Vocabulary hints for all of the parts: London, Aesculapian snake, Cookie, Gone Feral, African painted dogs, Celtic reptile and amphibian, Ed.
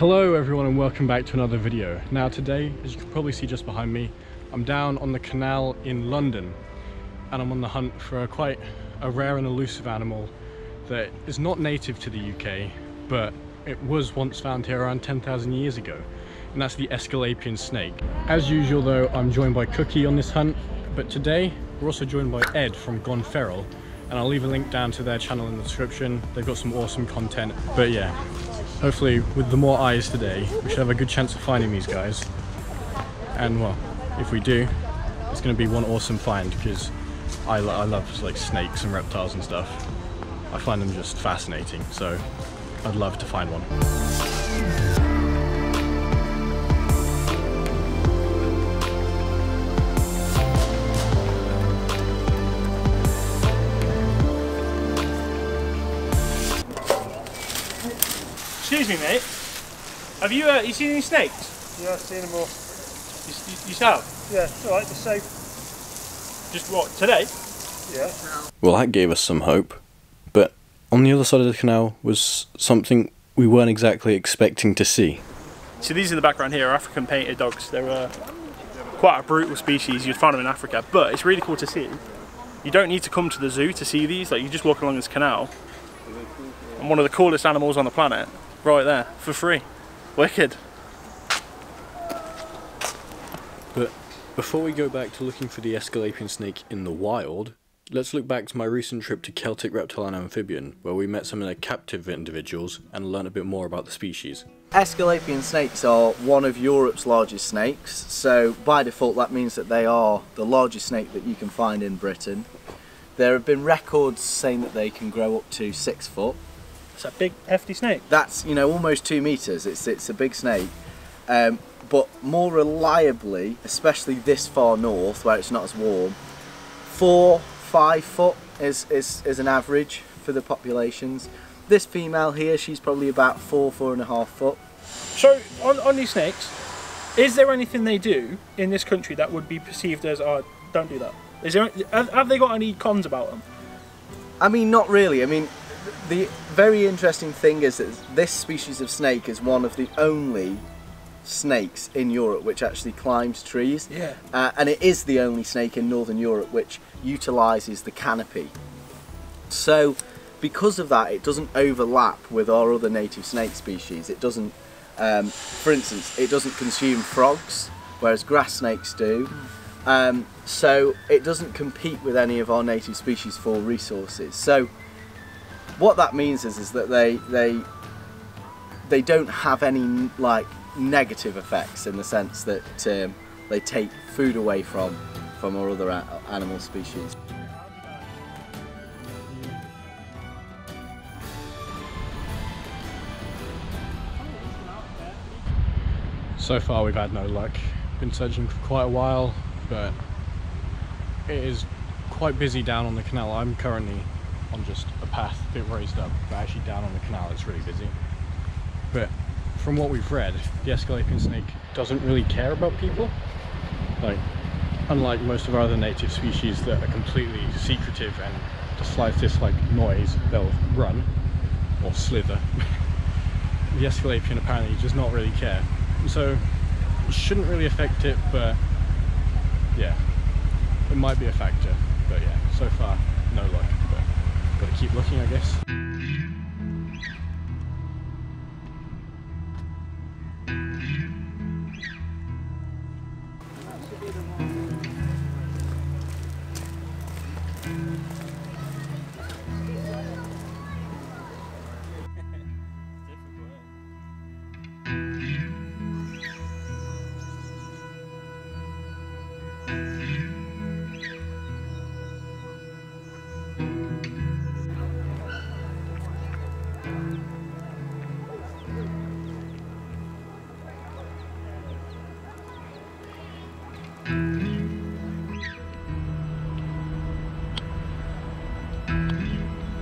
Hello everyone and welcome back to another video. Now today, as you can probably see just behind me, I'm down on the canal in London and I'm on the hunt for quite a rare and elusive animal that is not native to the UK, but it was once found here around 10,000 years ago, and that's the Aesculapian snake. As usual though, I'm joined by Cookie on this hunt, but today we're also joined by Ed from Gone Feral, and I'll leave a link down to their channel in the description. They've got some awesome content, but yeah. Hopefully, with the more eyes today, we should have a good chance of finding these guys. And well, if we do, it's going to be one awesome find because I love like snakes and reptiles and stuff. I find them just fascinating, so I'd love to find one. Excuse me, mate. Have you you seen any snakes? Yeah, I've seen them all. You have? Yeah, it's all right, they're safe. Just what, today? Yeah. Well, that gave us some hope, but on the other side of the canal was something we weren't exactly expecting to see. So these in the background here are African painted dogs. They're quite a brutal species. You'd find them in Africa, but it's really cool to see. You don't need to come to the zoo to see these. Like, you just walk along this canal, and one of the coolest animals on the planet. Right there, for free. Wicked. But before we go back to looking for the Aesculapian snake in the wild, let's look back to my recent trip to Celtic Reptile and Amphibian, where we met some of their captive individuals and learned a bit more about the species. Aesculapian snakes are one of Europe's largest snakes, so by default that means that they are the largest snake that you can find in Britain. There have been records saying that they can grow up to 6 foot. That's a big, hefty snake. That's, you know, almost 2 meters. It's a big snake, but more reliably, especially this far north where it's not as warm, 4-5 foot is an average for the populations. This female here, she's probably about 4-4.5 foot. So on these snakes, is there anything they do in this country that would be perceived as, oh, don't do that? Is there, have they got any cons about them? I mean, not really. I mean, the very interesting thing is that this species of snake is one of the only snakes in Europe which actually climbs trees. Yeah. And it is the only snake in Northern Europe which utilises the canopy. So because of that, it doesn't overlap with our other native snake species. It doesn't, for instance, it doesn't consume frogs, whereas grass snakes do. So it doesn't compete with any of our native species for resources. So what that means is that they don't have any like negative effects in the sense that they take food away from our other animal species. So far we've had no luck. Been searching for quite a while, but it is quite busy down on the canal. I'm currently on just a path, a bit raised up, but actually down on the canal it's really busy. But from what we've read, the Aesculapian snake doesn't really care about people. Like, unlike most of our other native species that are completely secretive and dislike noise, they'll run or slither. The Aesculapian apparently does not really care. So it shouldn't really affect it, but yeah, it might be a factor. But yeah, so far, no luck. Gotta keep looking, I guess.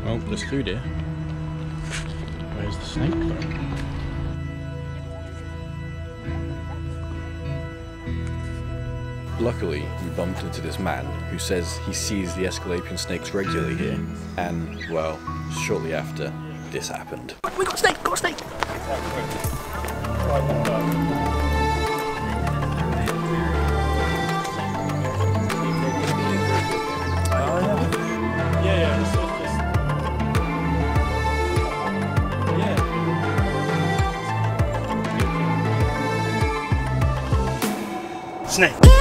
Well, there's food here. Where's the snake though? Luckily, we bumped into this man who says he sees the Aesculapian snakes regularly here, and, well, shortly after, this happened. We got a snake! Got a snake! Snake.